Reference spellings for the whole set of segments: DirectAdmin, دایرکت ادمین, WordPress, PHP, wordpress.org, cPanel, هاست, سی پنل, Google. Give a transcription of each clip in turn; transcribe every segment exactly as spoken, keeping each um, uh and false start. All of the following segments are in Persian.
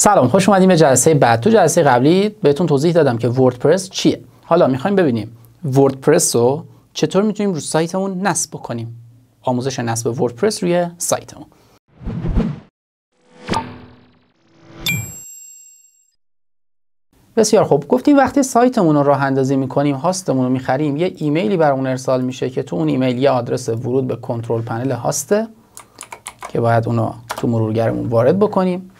سلام، خوش اومدیم به جلسه بعد. تو جلسه قبلی بهتون توضیح دادم که وردپرس چیه. حالا میخوایم ببینیم وردپرس رو چطور میتونیم رو سایتمون نصب بکنیم. آموزش نصب وردپرس روی سایتمون. بسیار خوب، گفتیم وقتی سایتمون رو راه اندازی میکنیم، هاستمون رو میخریم، یه ایمیلی برامون ارسال میشه که تو اون ایمیل یه آدرس ورود به کنترل پنل هاسته که باید اونو تو مرورگرمون وارد بکنیم،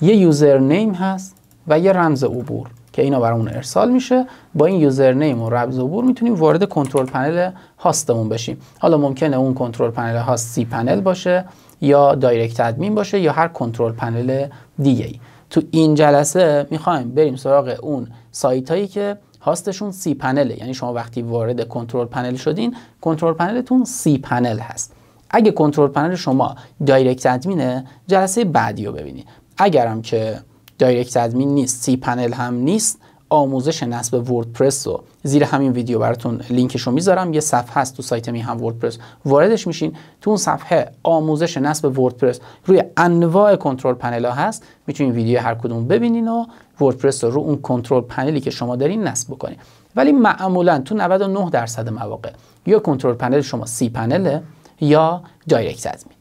یه یوزر نیم هست و یه رمز عبور که اینا برامون ارسال میشه. با این یوزر نیم و رمز عبور میتونیم وارد کنترل پنل هاستمون بشیم. حالا ممکنه اون کنترل پنل هاست سی پنل باشه یا دایرکت ادمین باشه یا هر کنترل پنل دیگه ای. تو این جلسه میخوایم بریم سراغ اون سایت هایی که هاستشون سی پنله، یعنی شما وقتی وارد کنترل پنل شدین کنترل پنلتون سی پنل هست. اگه کنترل پنل شما دایرکت ادمینه، جلسه بعدی رو ببینید. اگرم که دایرکت ادمین نیست، سی پنل هم نیست، آموزش نصب وردپرس رو زیر همین ویدیو براتون لینکش رو میذارم. یه صفحه هست تو سایت میهن وردپرس، واردش میشین، تو اون صفحه آموزش نصب وردپرس روی انواع کنترل پنل ها هست. میتونین ویدیو هر کدوم ببینین و وردپرس رو رو اون کنترل پنلی که شما دارین نصب بکنین. ولی معمولا تو نود و نه درصد مواقع یا کنترل پنل شما سی پنله یا دایرکت ادمین.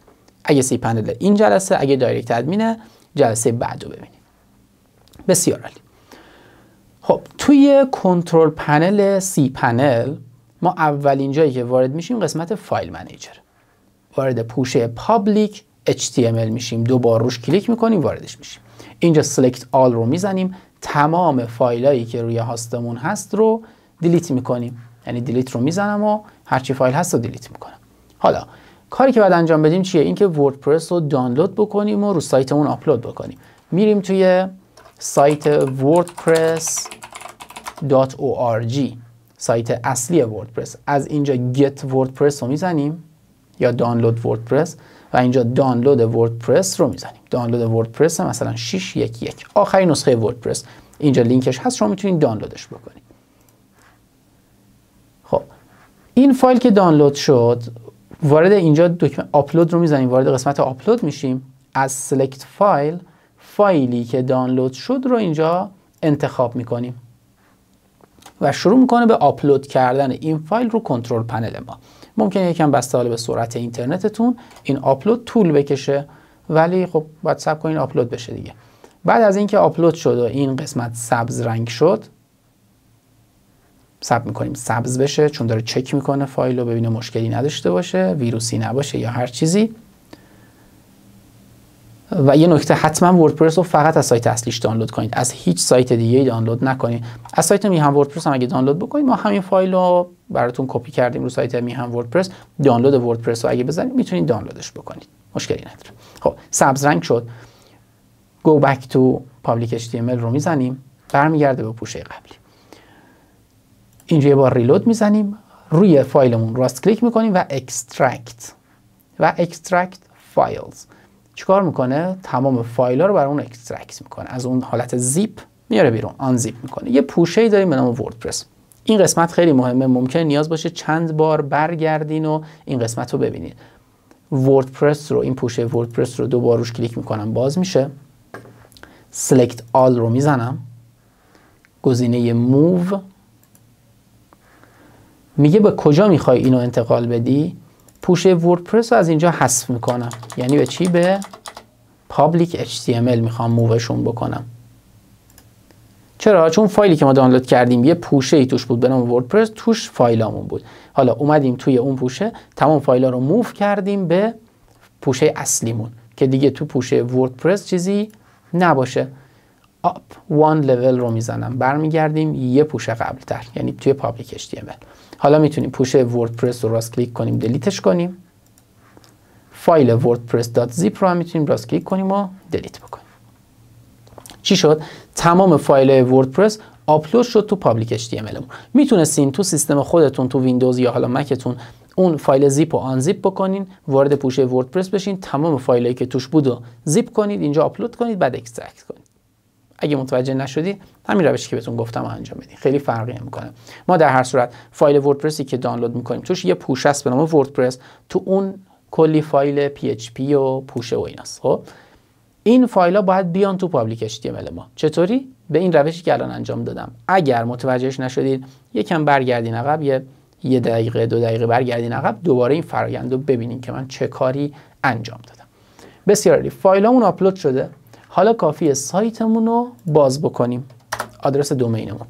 اگه سی پنل این جلسه، اگه دایرکت ادمینه جلسه بعد رو ببینیم. بسیار عالی. خب توی کنترل پنل سی پنل ما اولین جایی که وارد میشیم قسمت فایل منیجر. وارد پوشه پابلیک اچ تی ام ال میشیم، دوبار روش کلیک میکنیم، واردش میشیم. اینجا select all رو میزنیم، تمام فایلایی که روی هاستمون هست رو دیلیت میکنیم. یعنی دیلیت رو میزنم و هرچی فایل هست رو دیلیت میکنم. حالا کاری که باید انجام بدیم چیه؟ اینکه وردپرس رو دانلود بکنیم و رو سایتمون آپلود بکنیم. میریم توی سایت وردپرس دات او آر جی، سایت اصلی وردپرس. از اینجا get وردپرس رو میزنیم یا دانلود وردپرس و اینجا دانلود وردپرس رو میزنیم. دانلود وردپرس مثلا شش یک یک، آخرین نسخه وردپرس. اینجا لینکش هست، شما میتونید دانلودش بکنید. خب این فایل که دانلود شد، وارد اینجا دکمه آپلود رو میزنیم، وارد قسمت آپلود میشیم. از سلکت فایل، فایلی که دانلود شد رو اینجا انتخاب میکنیم و شروع میکنه به آپلود کردن این فایل رو کنترل پنل ما. ممکنه یکم بسته حال به سرعت اینترنتتون این آپلود طول بکشه، ولی خب باید صبر کنین آپلود بشه دیگه. بعد از اینکه آپلود شد و این قسمت سبز رنگ شد، ساب میکنیم سبز بشه چون داره چک میکنه فایل رو، ببینه مشکلی نداشته باشه، ویروسی نباشه یا هر چیزی. و یه نکته، حتما وردپرس رو فقط از سایت اصلیش دانلود کنید، از هیچ سایت دیگه دانلود نکنید. از سایت میهن وردپرس هم اگه دانلود بکنید، ما همین فایل رو براتون کپی کردیم رو سایت میهن وردپرس. دانلود وردپرس رو اگه بزنید میتونید دانلودش بکنید، مشکلی نداره. خب سبز رنگ شد، go back to public اچ تی ام ال رو میزنیم، برمیگرده به پوشه قبلی. اینجا یه بار ریلود میزنیم، روی فایلمون راست کلیک میکنیم و اکسترکت و اکسترکت فایلز. چیکار میکنه؟ تمام فایل ها رو برامون اکسترکت میکنه، از اون حالت زیپ میاره بیرون، آن زیپ میکنه. یه پوشه ای داریم به نام وردپرس. این قسمت خیلی مهمه، ممکنه نیاز باشه چند بار برگردین و این قسمت رو ببینید. وردپرس رو، این پوشه وردپرس رو دوبار روش کلیک میکنم، باز میشه. select all رو میزنم، گزینه move، میگه به کجا میخوای اینو انتقال بدی. پوشه وردپرس رو از اینجا حذف میکنم، یعنی به چی؟ به پابلیک اچ تی ام ال میخوام مووشون بکنم. چرا؟ چون فایلی که ما دانلود کردیم یه پوشه ای توش بود به نام وردپرس، توش فایلامون بود. حالا اومدیم توی اون پوشه، تمام فایلا رو موو کردیم به پوشه اصلیمون که دیگه تو پوشه وردپرس چیزی نباشه. up one level رو میزنم، برمیگردیم یه پوشه قبلتر، یعنی توی پابلیک اچ تی ام ال. حالا میتونیم پوشه وردپرس رو راست کلیک کنیم، دلیتش کنیم. فایل وردپرس دات زیپ رو هم میتونیم راست کلیک کنیم و دلیت بکنیم. چی شد؟ تمام فایل وردپرس آپلود شد تو پابلیک اچ تی ام ال. میتونستین تو سیستم خودتون، تو ویندوز یا حالا مکتون، اون فایل زیپ و آن زیپ بکنین، وارد پوشه وردپرس بشین، تمام فایلایی که توش بود رو زیپ کنید، اینجا آپلود کنید، بعد اکسترکت کنید. اگه متوجه نشدی، همین روشی که بهتون گفتم انجام بدید، خیلی فرقی نمیکنه. ما در هر صورت فایل وردپرسی که دانلود میکنیم توش یه پوشه است به نام وردپرس، تو اون کلی فایل پی اچ پی و پوشه و ایناست. خب این فایل ها باید بیان تو پابلیک اچ تی ام ال ما. چطوری؟ به این روشی که الان انجام دادم. اگر متوجهش نشدید یکم برگردین عقب، یه یه دقیقه دو دقیقه برگردین عقب، دوباره این فرآیند رو ببینین که من چه کاری انجام دادم. بسیار عالی، فایلامون آپلود شده. حالا کافیه سایتمون رو باز بکنیم. آدرس دومینمون.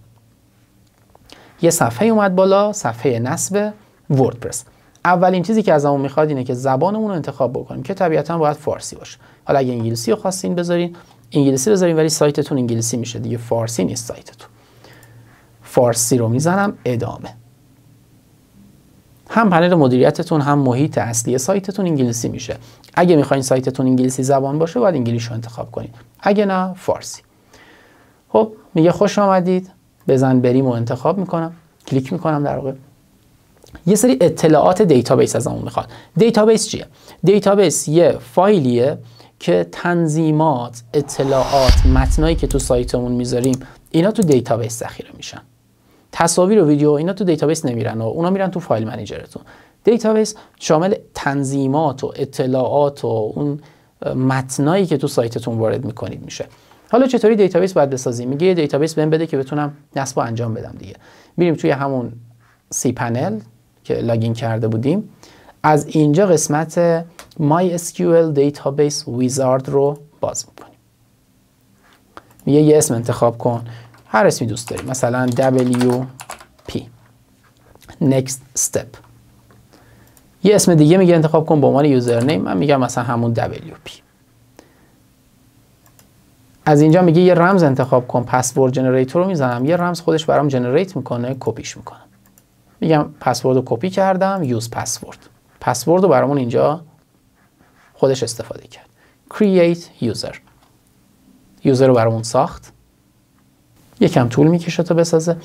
یه صفحه اومد بالا، صفحه نصب وردپرس. اولین چیزی که ازمون میخواد اینه که زبانمون رو انتخاب بکنیم که طبیعتاً باید فارسی باشه. حالا اگه انگلیسی رو خواستین بذارین، انگلیسی بذارین، ولی سایتتون انگلیسی میشه دیگه، فارسی نیست سایتتون. فارسی رو میزنم ادامه. هم پنل مدیریتتون هم محیط اصلی سایتتون انگلیسی میشه. اگه میخواین سایتتون انگلیسی زبان باشه باید انگلیش رو انتخاب کنید. اگه نه فارسی. خب میگه خوش آمدید، بزن بریم و انتخاب میکنم، کلیک میکنم. در واقع یه سری اطلاعات دیتابیس ازمون میخواد. دیتابیس چیه؟ دیتابیس یه فایلیه که تنظیمات، اطلاعات، متنایی که تو سایتمون میذاریم اینا تو دیتابیس ذخیره میشن. تصاویر و ویدیو اینا تو دیتابیس نمیرن و اونا میرن تو فایل منیجرتون. دیتابیس شامل تنظیمات و اطلاعات و اون متنایی که تو سایتتون وارد میکنید میشه. حالا چطوری دیتابیس باید بسازیم؟ میگه یه دیتابیس بهم بده که بتونم نصبو انجام بدم دیگه. میریم توی همون سی پنل که لاگین کرده بودیم، از اینجا قسمت مای اس کیو ال Database Wizard رو باز میکنیم. میگه یه اسم انتخاب کن، هر اسمی دوست داری، مثلا دبلیو پی Next Step. یه اسم دیگه میگه انتخاب کن به عنوان یوزرنیم، من میگم مثلا همون دبلیو پی. از اینجا میگه یه رمز انتخاب کن، پسورد جنریتور رو میزنم، یه رمز خودش برام جنریت میکنه، کپیش میکنم. میگم پسورد رو کپی کردم، یوز پسورد. پسورد رو برامون اینجا خودش استفاده کرد. create user. یوزر رو برامون ساخت. یکم طول میکشه تا بسازه.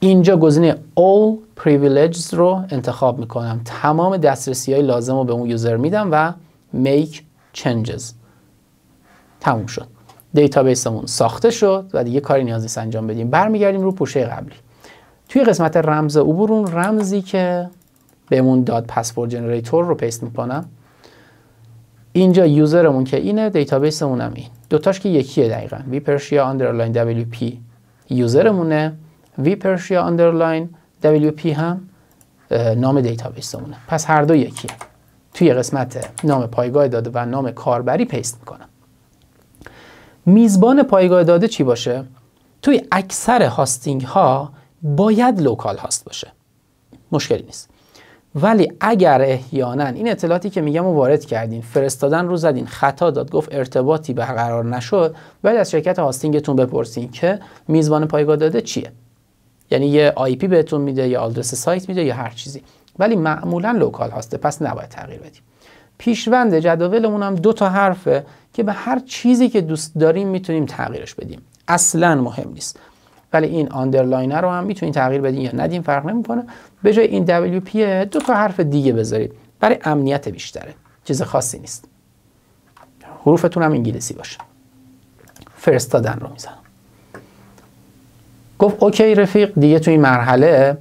اینجا گزینه all privileges رو انتخاب میکنم. تمام دسترسی های لازم رو به اون یوزر میدم و make changes. تموم شد. دیتابیسمون ساخته شد و دیگه کاری نیاز نیست انجام بدیم. برمیگردیم رو پوشه قبلی. توی قسمت رمز عبور اون رمزی که بهمون داد پسورد جنریتور رو پیست میکنم. اینجا یوزرمون که اینه، دیتابیسمون هم این. دوتاش که یکیه دقیقاً. ویپرشیا underline دبلیو پی یوزرمونه، ویپرشیا underline دبلیو پی هم نام دیتابیسمونه. پس هر دو یکیه. توی قسمت نام پایگاه داده و نام کاربری پیست میکنم. میزبان پایگاه داده چی باشه؟ توی اکثر هاستینگ ها باید لوکال هاست باشه. مشکلی نیست. ولی اگر احیانا این اطلاعاتی که میگم رو وارد کردین، فرستادن رو زدین، خطا داد، گفت ارتباطی برقرار نشد، باید از شرکت هاستینگتون بپرسین که میزبان پایگاه داده چیه. یعنی یه آی پی بهتون میده، یا آدرس سایت میده، یا هر چیزی. ولی معمولا لوکال هاسته، پس نباید تغییر بدیم. پیشوند جداولمون هم دو تا حرفه که به هر چیزی که دوست داریم میتونیم تغییرش بدیم. اصلا مهم نیست. ولی این آندرلاینر رو هم میتونید تغییر بدین یا ندین، فرق نمیکنه. به جای این دبلیو پی دو تا حرف دیگه بذارید، برای امنیت بیشتره، چیز خاصی نیست. حروفتون هم انگلیسی باشه. فرستادن رو میزنم. گفت اوکی رفیق، دیگه تو این مرحله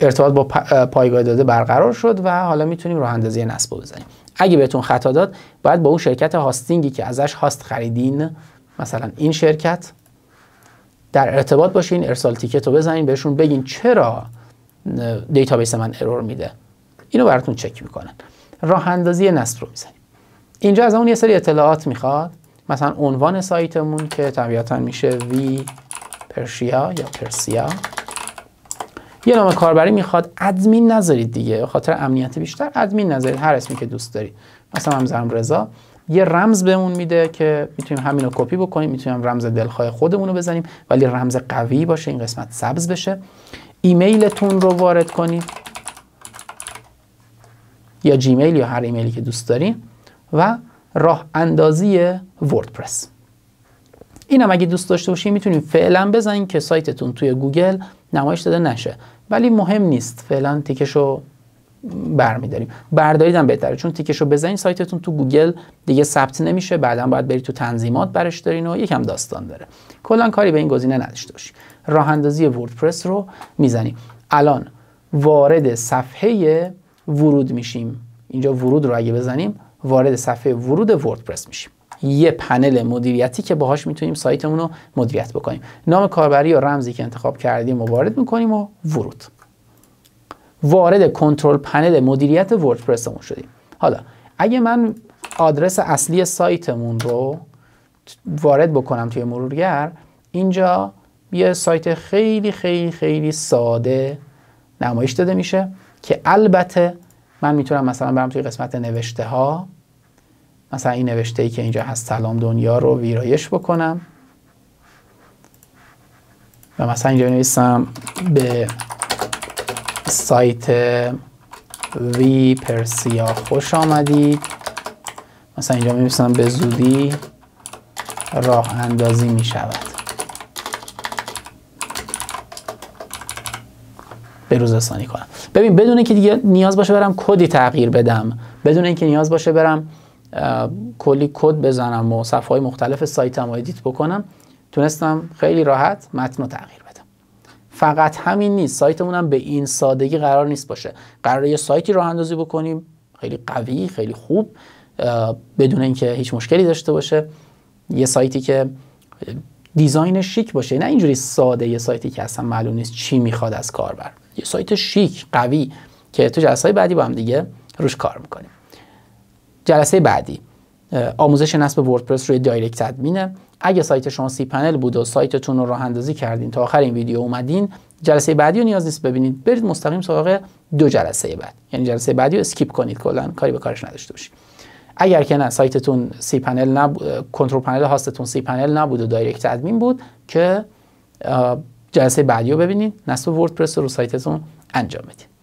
ارتباط با پایگاه داده برقرار شد و حالا میتونیم راه اندازی نصب بزنیم. اگه بهتون خطا داد باید با اون شرکت هاستینگی که ازش هاست خریدین، مثلا این شرکت، در ارتباط باشین، ارسال تیکت رو بزنین بهشون، بگین چرا دیتابیس من ارور میده، اینو براتون چک میکنن. راه اندازی نصب رو میزنیم. اینجا از اون یه سری اطلاعات میخواد، مثلا عنوان سایتمون که طبیعتا میشه وی پرشیا یا پرسیا. یه نام کاربری میخواد، ادمین نذارید دیگه، خاطر امنیت بیشتر ادمین نذارید، هر اسمی که دوست دارید، مثلا هم زرم رضا. یه رمز بهمون میده که میتونیم همین رو کپی بکنیم، میتونیم رمز دلخواه خودمون رو بزنیم، ولی رمز قوی باشه، این قسمت سبز بشه. ایمیلتون رو وارد کنیم، یا جیمیل یا هر ایمیلی که دوست داریم، و راه اندازی وردپرس. اینم اگه دوست داشته باشین میتونیم فعلا بزنین که سایتتون توی گوگل نمایش داده نشه، ولی مهم نیست، فعلا تیکشو برمیداریم. بردارید هم بهتره، چون تیکشو بزنین سایتتون تو گوگل دیگه ثبت نمیشه، بعدا باید برید تو تنظیمات برش دارین و یکم داستان داره. کلا کاری به این گزینه نداشته باشید. راه اندازی وردپرس رو میزنیم. الان وارد صفحه ورود میشیم. اینجا ورود رو اگه بزنیم وارد صفحه ورود وردپرس میشیم. یه پنل مدیریتی که باهاش میتونیم سایتمون رو مدیریت بکنیم. نام کاربری و رمزی که انتخاب کردیم رو وارد میکنیم و ورود. وارد کنترل پنل مدیریت وردپرسمون شدیم. حالا اگه من آدرس اصلی سایتمون رو وارد بکنم توی مرورگر، اینجا یه سایت خیلی خیلی خیلی ساده نمایش داده میشه که البته من میتونم مثلا برم توی قسمت نوشته ها، مثلا این نوشته ای که اینجا هست سلام دنیا رو ویرایش بکنم و مثلا اینجا نویسم به سایت وی پرسیا خوش آمدید. مثلا اینجا می‌نویسم به زودی راه اندازی می شود. بروز رسانی کنم. ببین بدون اینکه دیگه نیاز باشه برم کدی تغییر بدم، بدون اینکه نیاز باشه برم کلی کد بزنم و صفحه‌های مختلف سایتم رو ادیت بکنم، تونستم خیلی راحت متن رو تغییر بدم. فقط همین نیست، سایتمون هم به این سادگی قرار نیست باشه. قراره یه سایتی راه اندازی بکنیم خیلی قوی، خیلی خوب، بدون اینکه هیچ مشکلی داشته باشه. یه سایتی که دیزاین شیک باشه، نه اینجوری ساده یه سایتی که اصلا معلوم نیست چی میخواد از کاربر. یه سایت شیک قوی که تو جلسه‌های بعدی با هم دیگه روش کار میکنیم. جلسه بعدی آموزش نصب وردپرس روی دایرکت ادمینه. اگه سایت شما سی پنل بود و سایتتون رو راه اندازی کردین تا آخر این ویدیو اومدین، جلسه بعدی رو نیاز نیست ببینید، برید مستقیم سراغ دو جلسه بعد. یعنی جلسه بعدی رو اسکیپ کنید، کلا کاری به کارش نداشته باشید. اگر که نه سایتتون سی پنل نبود، کنترل پنل هاستتون سی پنل نبود و دایرکت ادمین بود، که جلسه بعدی رو ببینید، نصب وردپرس رو سایتتون انجام بدید.